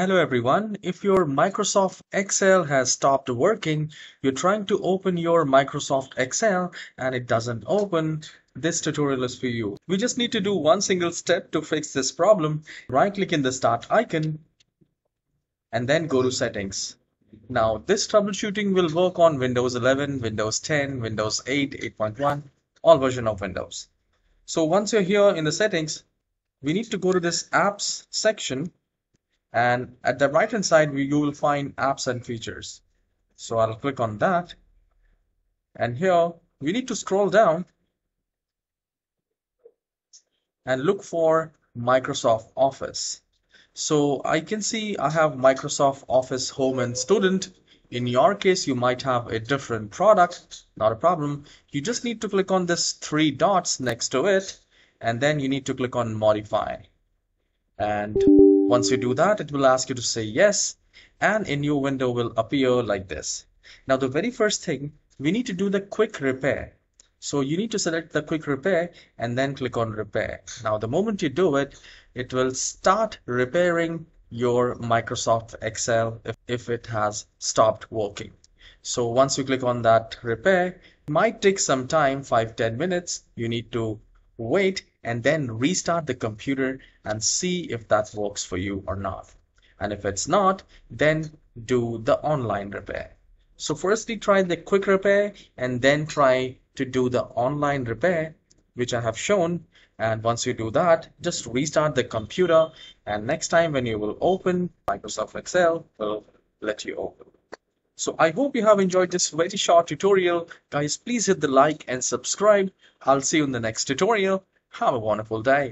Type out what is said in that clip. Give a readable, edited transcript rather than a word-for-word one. Hello everyone, if your Microsoft Excel has stopped working, you're trying to open your Microsoft Excel and it doesn't open, this tutorial is for you. We just need to do one single step to fix this problem. Right click in the start icon and then go to settings. Now this troubleshooting will work on Windows 11, Windows 10, Windows 8, 8.1, all versions of Windows. So once you're here in the settings, we need to go to this apps section. And at the right hand side you will find apps and features, so I'll click on that, and here we need to scroll down and look for Microsoft Office. So I can see I have Microsoft Office Home and Student. In your case you might have a different product, not a problem. You just need to click on this three dots next to it and then you need to click on modify, and once you do that, it will ask you to say yes, and a new window will appear like this. Now, the very first thing, we need to do the quick repair. So you need to select the quick repair and then click on repair. Now, the moment you do it, it will start repairing your Microsoft Excel if it has stopped working. So once you click on that repair, it might take some time, 5-10 minutes. You need to wait and then restart the computer and see if that works for you or not. And if it's not, then do the online repair. So firstly try the quick repair and then try to do the online repair, which I have shown. And once you do that, just restart the computer, and next time when you will open, Microsoft Excel will let you open. So I hope you have enjoyed this very short tutorial. Guys, please hit the like and subscribe. I'll see you in the next tutorial. Have a wonderful day.